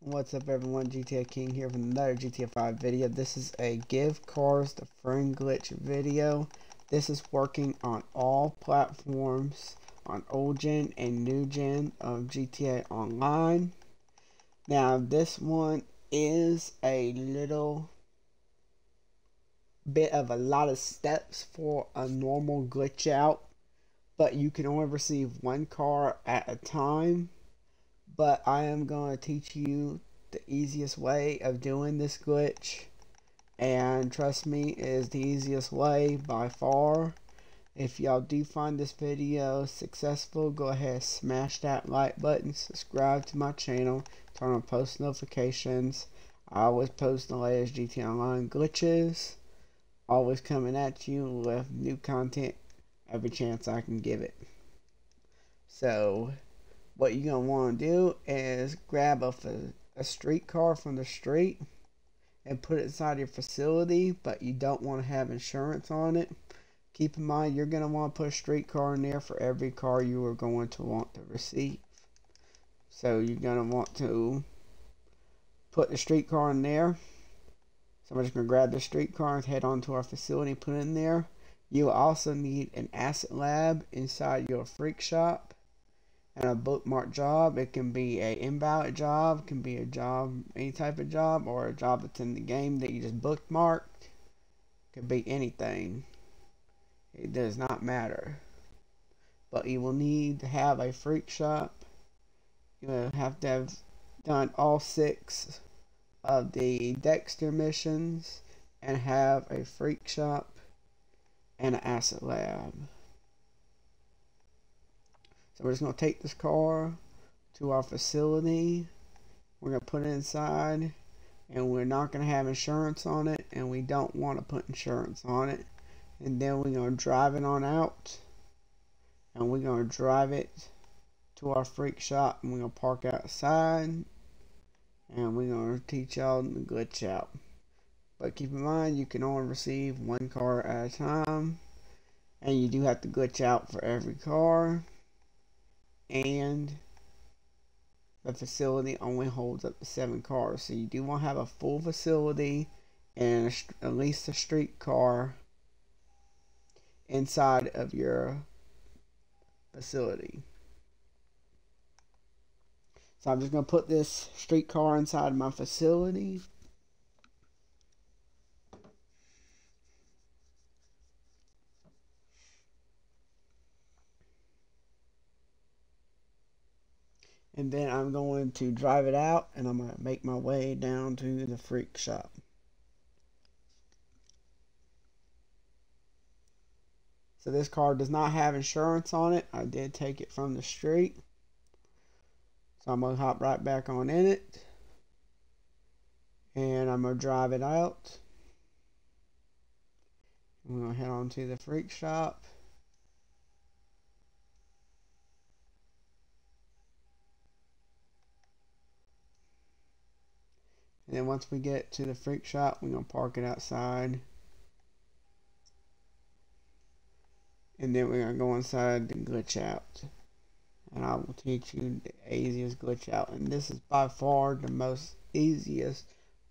What's up everyone, GTA King here with another GTA 5 video. This is a Give Cars the Friend Glitch video. This is working on all platforms, on old gen and new gen of GTA Online. Now this one is a little bit of a lot of steps for a normal glitch out, but you can only receive one car at a time. But I am going to teach you the easiest way of doing this glitch, and trust me, it is the easiest way by far. If y'all do find this video successful, go ahead, smash that like button, subscribe to my channel, turn on post notifications. I always post the latest GTA Online glitches, always coming at you with new content every chance I can give it. So what you're going to want to do is grab a street car from the street and put it inside your facility, but you don't want to have insurance on it. Keep in mind, you're going to want to put a street car in there for every car you are going to want to receive. So you're going to want to put the street car in there. So I'm just going to grab the street car and head on to our facility and put it in there. You also need an asset lab inside your freak shop. And a bookmark job, it can be an invalid job, can be a job, any type of job, or a job that's in the game that you just bookmarked. It could be anything, it does not matter. But you will need to have a freak shop. You will have to have done all 6 of the Dexter missions and have a freak shop and an asset lab. So we're just going to take this car to our facility, we're going to put it inside, and we're not going to have insurance on it, and we don't want to put insurance on it. And then we're going to drive it on out, and we're going to drive it to our freak shop, and we're going to park outside, and we're going to teach y'all the glitch out. But keep in mind, you can only receive one car at a time, and you do have to glitch out for every car. And the facility only holds up to 7 cars, so you do want to have a full facility and at least a street car inside of your facility. So I'm just going to put this street car inside my facility. And then I'm going to drive it out, and I'm going to make my way down to the freak shop. So this car does not have insurance on it. I did take it from the street. So I'm going to hop right back on in it. And I'm going to drive it out. I'm going to head on to the freak shop. And then once we get to the freak shop, we're going to park it outside. And then we're going to go inside and glitch out. And I will teach you the easiest glitch out. And this is by far the most easiest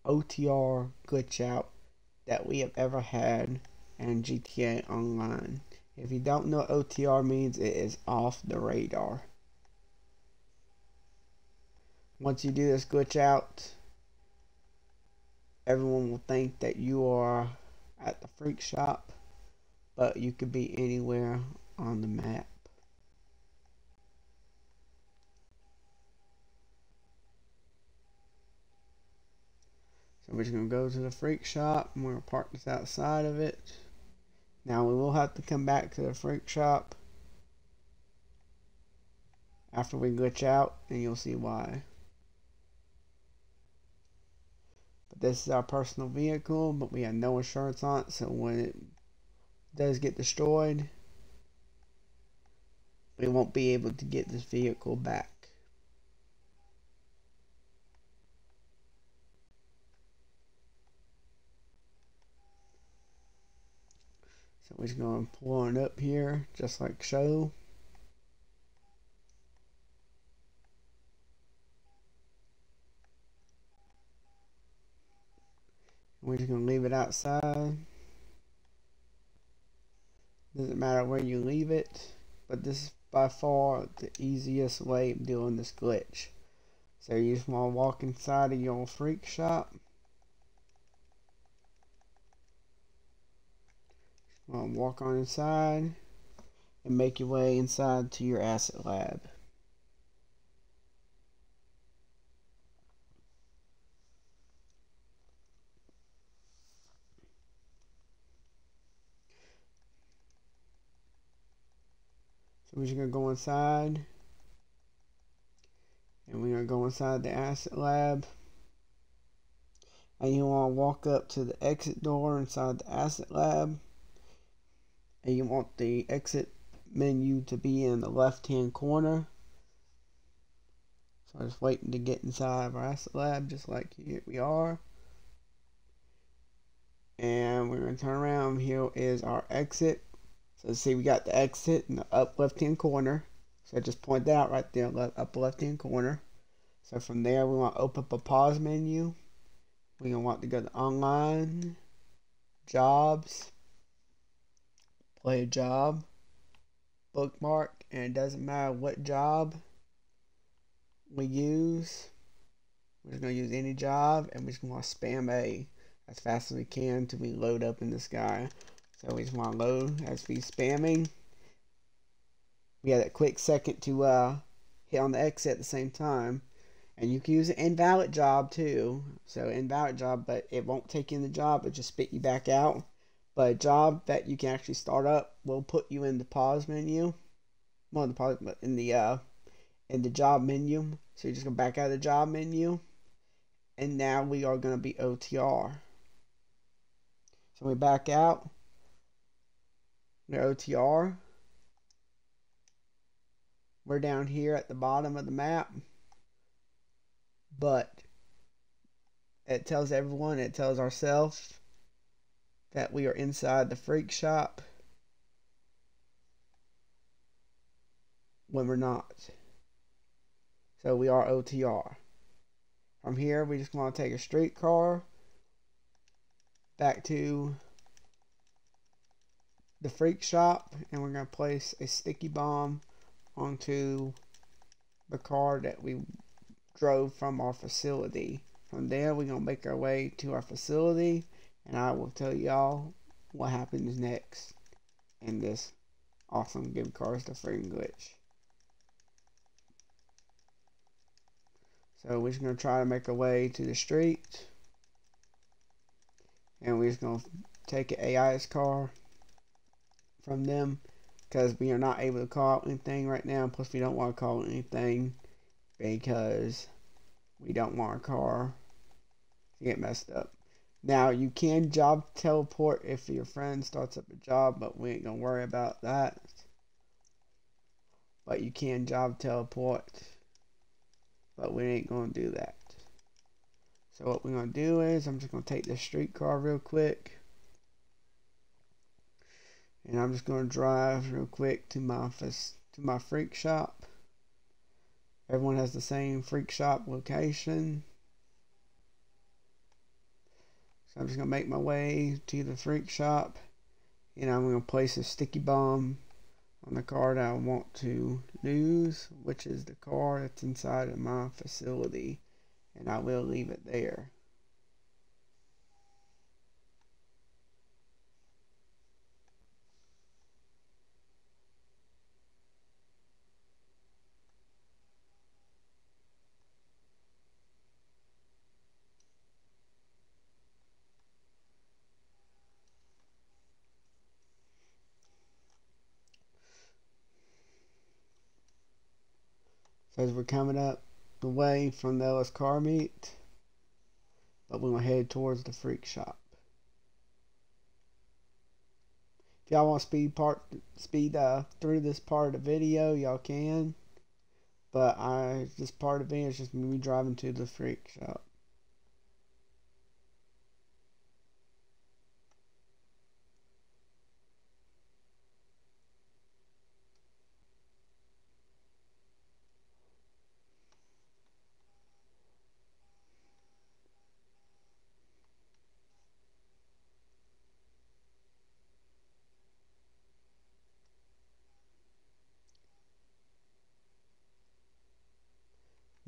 OTR glitch out that we have ever had in GTA Online. If you don't know what OTR means, it is off the radar. Once you do this glitch out, everyone will think that you are at the freak shop, but you could be anywhere on the map. So we're just going to go to the freak shop, and we're going to park this outside of it. Now we will have to come back to the freak shop after we glitch out, and you'll see why. This is our personal vehicle, but we have no insurance on it, so when it does get destroyed, we won't be able to get this vehicle back. So we're just going to pull it up here, just like so. We're just going to leave it outside. Doesn't matter where you leave it, but this is by far the easiest way of doing this glitch. So you just want to walk inside of your freak shop. Just want to walk on inside and make your way inside to your asset lab. We're just going to go inside, and we're going to go inside the asset lab, and you want to walk up to the exit door inside the asset lab, and you want the exit menu to be in the left hand corner. So I'm just waiting to get inside of our asset lab, just like here we are, and we're going to turn around. Here is our exit. So see, we got the exit in the up left hand corner. So I just point that out right there, up left hand corner. So from there we want to open up a pause menu. We're gonna want to go to online, jobs, play a job, bookmark, and it doesn't matter what job we use. We're just gonna use any job, and we're just gonna want to spam A as fast as we can until we load up in this guy. So we just want to load as we spamming. We had a quick second to hit on the exit at the same time. And you can use an invalid job too. So invalid job, but it won't take in the job, it'll just spit you back out. But a job that you can actually start up will put you in the pause menu. Well, in the pause, but in the job menu. So you just go back out of the job menu. And now we are going to be OTR. So we back out. OTR. We're down here at the bottom of the map, but it tells everyone, it tells ourselves that we are inside the freak shop when we're not. So we are OTR. From here we just want to take a streetcar back to the freak shop, and we're going to place a sticky bomb onto the car that we drove from our facility. From there we're going to make our way to our facility, and I will tell y'all what happens next in this awesome give cars the frame glitch. So we're just going to try to make our way to the street, and we're just going to take an AI's car from them, because we are not able to call anything right now. Plus we don't want to call anything because we don't want our car to get messed up. Now you can job teleport if your friend starts up a job, but we ain't gonna worry about that. But you can job teleport, but we ain't gonna do that. So what we're gonna do is I'm just gonna take this streetcar real quick, and I'm just going to drive real quick to my freak shop. Everyone has the same freak shop location. So I'm just going to make my way to the freak shop, and I'm going to place a sticky bomb on the car that I want to lose, which is the car that's inside of my facility, and I will leave it there. As we're coming up the way from the LS Car Meet, but we're going to head towards the freak shop. If y'all want to speed through this part of the video, y'all can. But this part of the video is just me driving to the freak shop.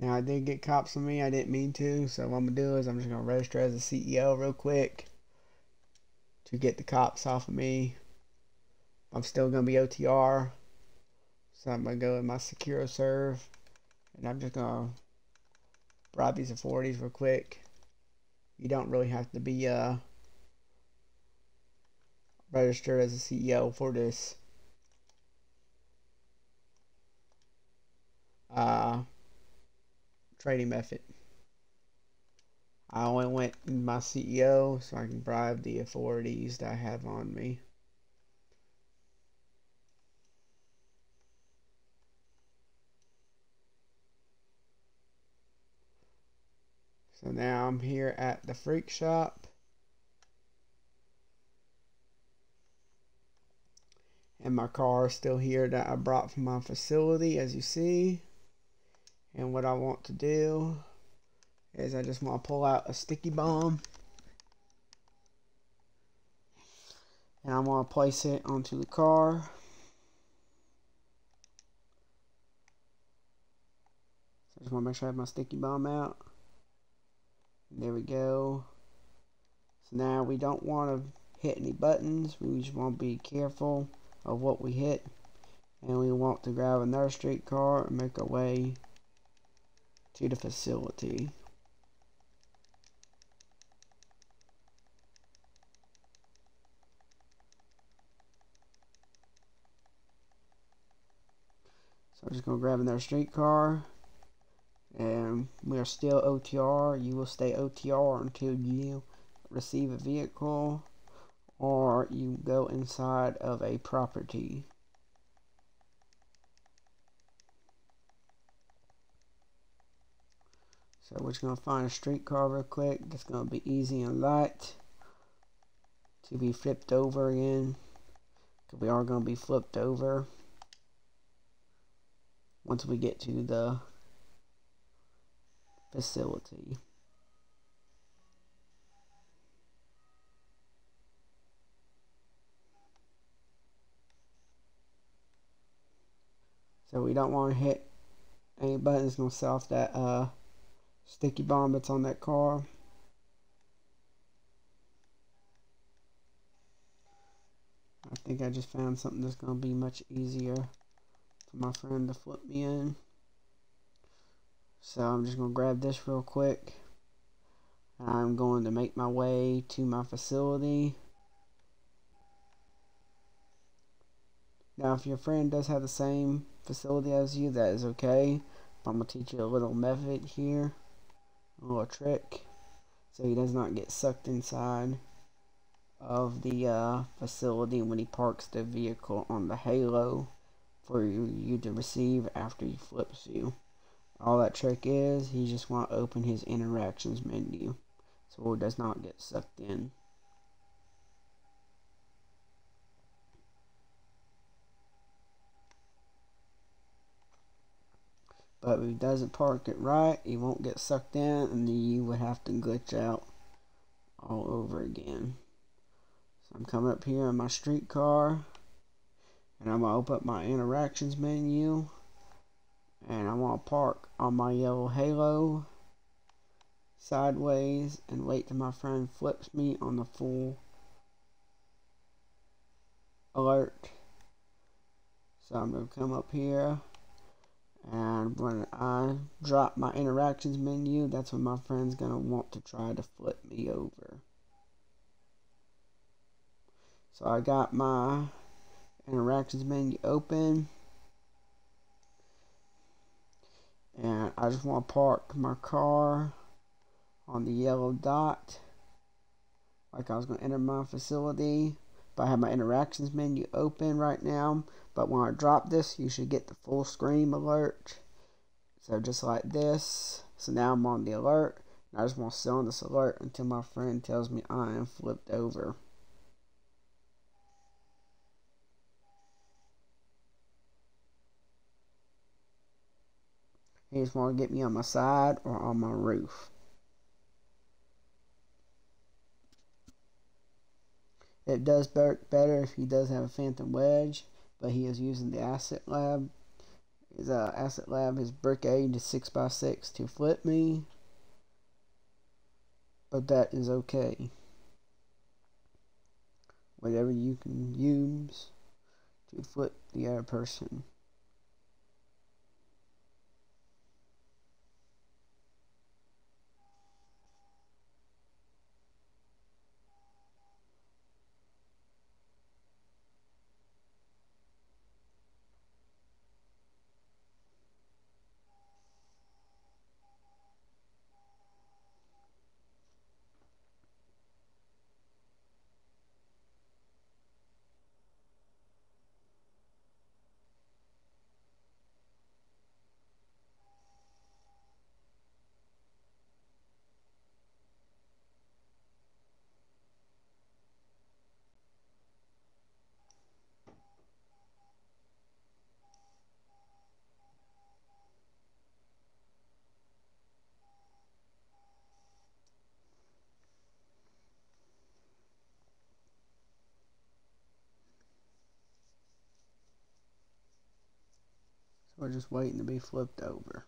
Now I did get cops on me, I didn't mean to, so what I'm going to do is I'm just going to register as a CEO real quick to get the cops off of me. I'm still going to be OTR, so I'm going to go in my SecuroServe, and I'm just going to bribe these authorities real quick. You don't really have to be registered as a CEO for this. Trading method. I only went in my CEO so I can bribe the authorities that I have on me. So now I'm here at the freak shop, and my car is still here that I brought from my facility, as you see. And what I want to do is I just want to pull out a sticky bomb, and I'm going to place it onto the car. So I just want to make sure I have my sticky bomb out. There we go. So now we don't want to hit any buttons. We just want to be careful of what we hit. And we want to grab another street car and make our way to the facility. So I'm just going to grab another streetcar, and we are still OTR. You will stay OTR until you receive a vehicle or you go inside of a property. So we're just going to find a streetcar real quick. That's going to be easy and light to be flipped over again, because we are going to be flipped over once we get to the facility. So we don't want to hit any buttons. Going to set off that sticky bomb that's on that car. I think I just found something that's going to be much easier for my friend to flip me in. So I'm just going to grab this real quick. I'm going to make my way to my facility. Now if your friend does have the same facility as you, that is okay. But I'm going to teach you a little method here. A little trick, so he does not get sucked inside of the facility when he parks the vehicle on the halo for you to receive after he flips you. All that trick is, he just want to open his interactions menu so he does not get sucked in. But if he doesn't park it right, he won't get sucked in, and then you would have to glitch out all over again. So I'm coming up here in my streetcar, and I'm going to open up my interactions menu, and I want to park on my yellow halo sideways and wait till my friend flips me on the full alert. So I'm going to come up here, and when I drop my interactions menu, that's when my friend's going to want to try to flip me over. So I got my interactions menu open, and I just want to park my car on the yellow dot like I was going to enter my facility. But I have my interactions menu open right now. But when I drop this, you should get the full screen alert. So just like this. So now I'm on the alert. And I just want to sit on this alert until my friend tells me I am flipped over. He just want to get me on my side or on my roof. It does work better if he does have a phantom wedge, but he is using the asset lab His asset lab, his brigade is 6x6 to flip me, but that is okay. Whatever you can use to flip the other person. We're just waiting to be flipped over.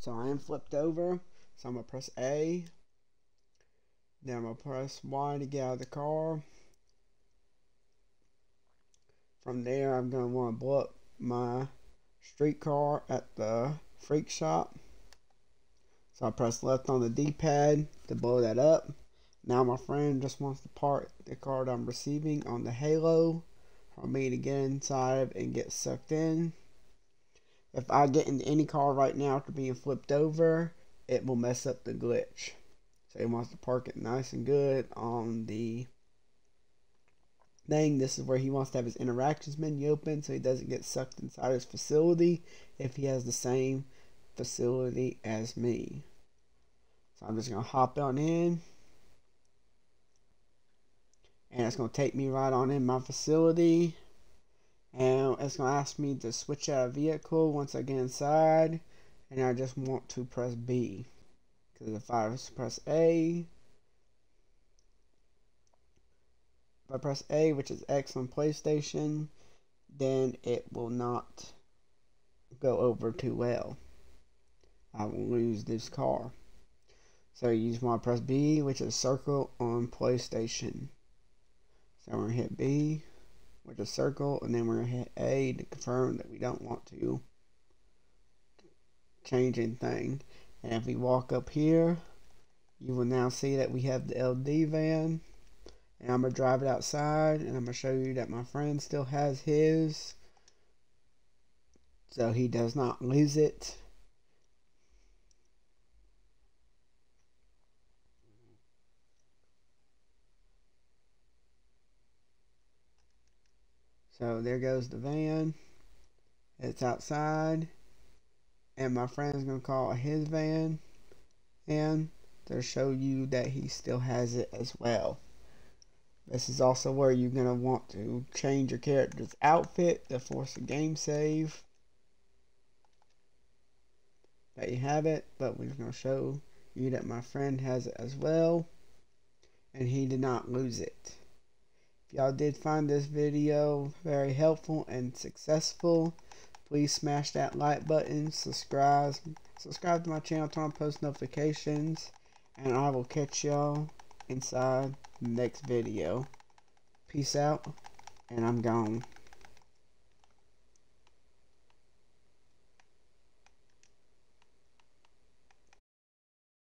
So I am flipped over, so I'm going to press A, then I'm going to press Y to get out of the car. From there I'm going to want to blow up my streetcar at the freak shop. So I press left on the D-pad to blow that up. Now my friend just wants to park the car that I'm receiving on the halo for me to get inside and get sucked in. If I get into any car right now after being flipped over, it will mess up the glitch. So he wants to park it nice and good on the thing. This is where he wants to have his interactions menu open so he doesn't get sucked inside his facility if he has the same facility as me. So I'm just going to hop on in. And it's going to take me right on in my facility. And it's going to ask me to switch out a vehicle once I get inside. And I just want to press B. Because if I press A. If I press A, which is X on PlayStation, then it will not go over too well. I will lose this car. So you just want to press B, which is circle on PlayStation. So we're going to hit B. With a circle, and then we're going to hit A to confirm that we don't want to change anything. And if we walk up here, you will now see that we have the LD van, and I'm going to drive it outside, and I'm going to show you that my friend still has his, so he does not lose it. So there goes the van. It's outside. And my friend's going to call his van. And they'll show you that he still has it as well. This is also where you're going to want to change your character's outfit to force a game save. There you have it. But we're going to show you that my friend has it as well. And he did not lose it. If y'all did find this video very helpful and successful, please smash that like button, subscribe to my channel, turn on post notifications, and I will catch y'all inside the next video. Peace out, and I'm gone.